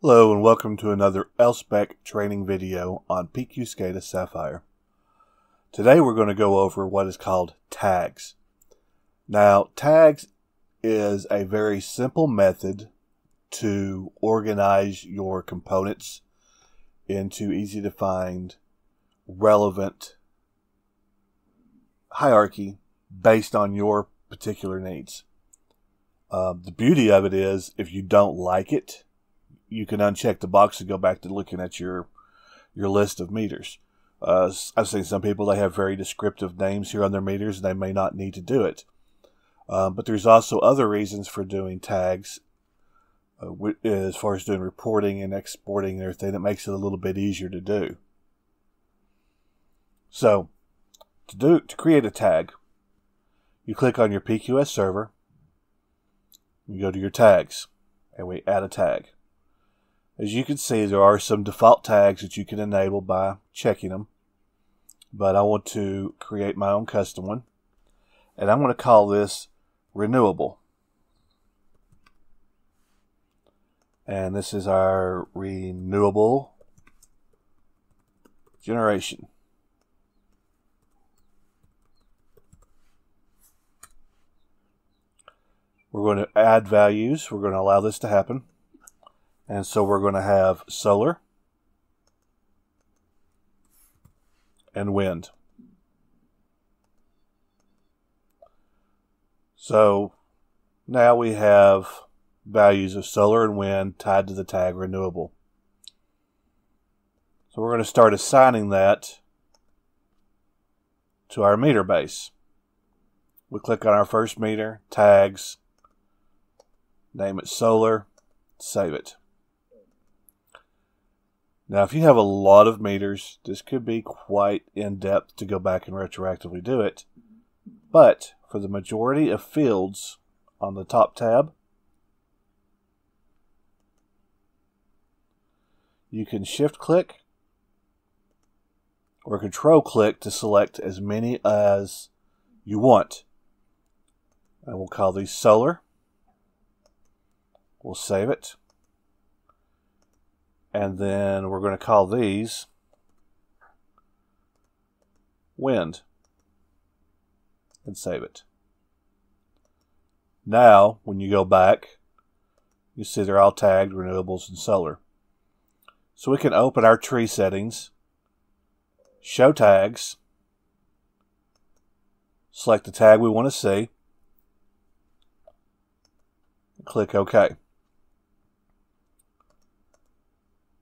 Hello and welcome to another Elspec training video on PQSCADA Sapphire. Today we're going to go over what is called tags. Now, tags is a very simple method to organize your components into easy to find, relevant hierarchy based on your particular needs. The beauty of it is if you don't like it, you can uncheck the box and go back to looking at your list of meters. I've seen some people, they have very descriptive names here on their meters and they may not need to do it. But there's also other reasons for doing tags as far as doing reporting and exporting and everything that makes it a little bit easier to do. So, to create a tag, you click on your PQS server, you go to your tags, and we add a tag. As you can see, there are some default tags that you can enable by checking them, but I want to create my own custom one, and I'm going to call this renewable. And this is our renewable generation. We're going to add values. We're going to allow this to happen. And so we're going to have solar and wind. So now we have values of solar and wind tied to the tag renewable. So we're going to start assigning that to our meter base. We click on our first meter, tags, name it solar, save it. Now, if you have a lot of meters, this could be quite in-depth to go back and retroactively do it. But for the majority of fields on the top tab, you can shift-click or control-click to select as many as you want. And we'll call these solar. We'll save it. And then we're going to call these wind and save it. Now, when you go back, you see they're all tagged renewables and solar. So we can open our tree settings, show tags, select the tag we want to see, and click OK.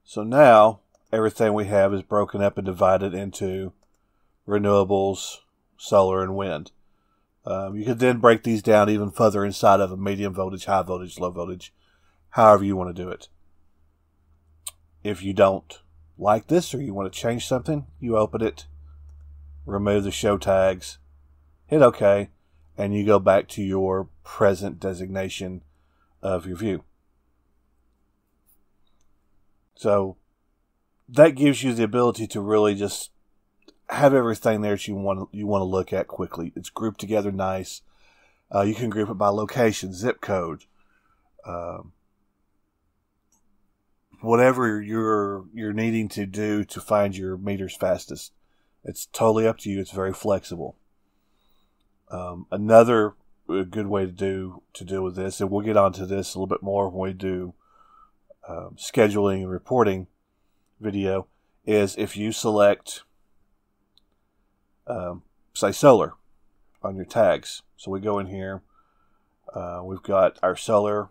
So now everything we have is broken up and divided into renewables, solar, and wind. You could then break these down even further inside of a medium voltage, high voltage, low voltage, however you want to do it. If you don't like this or you want to change something, you open it, remove the show tags, hit OK, and you go back to your present designation of your view. So that gives you the ability to really just have everything there that you want to look at quickly. It's grouped together nice. You can group it by location, zip code, whatever you're needing to do to find your meters fastest. It's totally up to you. It's very flexible. Another good way to deal with this, and we'll get onto this a little bit more when we do scheduling and reporting video, is if you select say solar on your tags. So we go in here, we've got our solar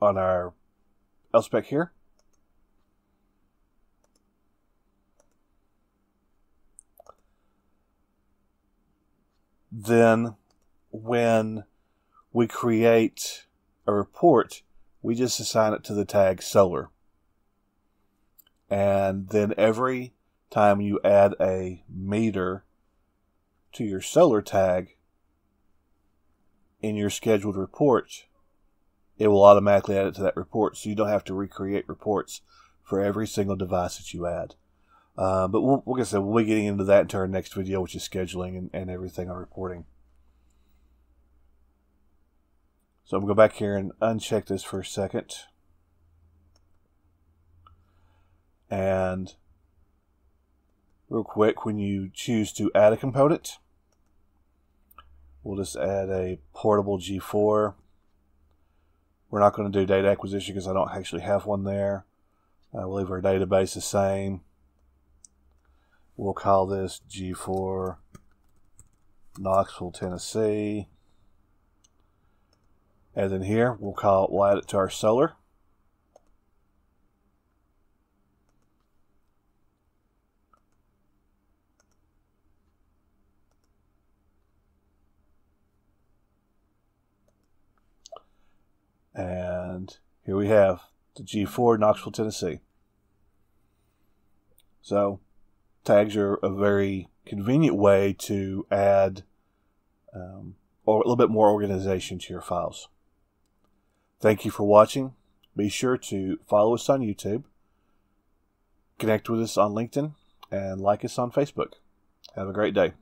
on our Elspec here, then when we create a report, we just assign it to the tag solar. And then every time you add a meter to your solar tag in your scheduled report, it will automatically add it to that report. So you don't have to recreate reports for every single device that you add. But like I said, we'll be getting into that into our next video, which is scheduling and everything on reporting. So I'm going to go back here and uncheck this for a second. And real quick, when you choose to add a component, we'll just add a portable G4. We're not going to do data acquisition because I don't actually have one there. We'll leave our database the same. We'll call this G4 Knoxville, Tennessee. And then here, we'll add it to our solar. And here we have the G4 Knoxville, Tennessee. So tags are a very convenient way to add or a little bit more organization to your files. Thank you for watching. Be sure to follow us on YouTube, connect with us on LinkedIn, and like us on Facebook. Have a great day.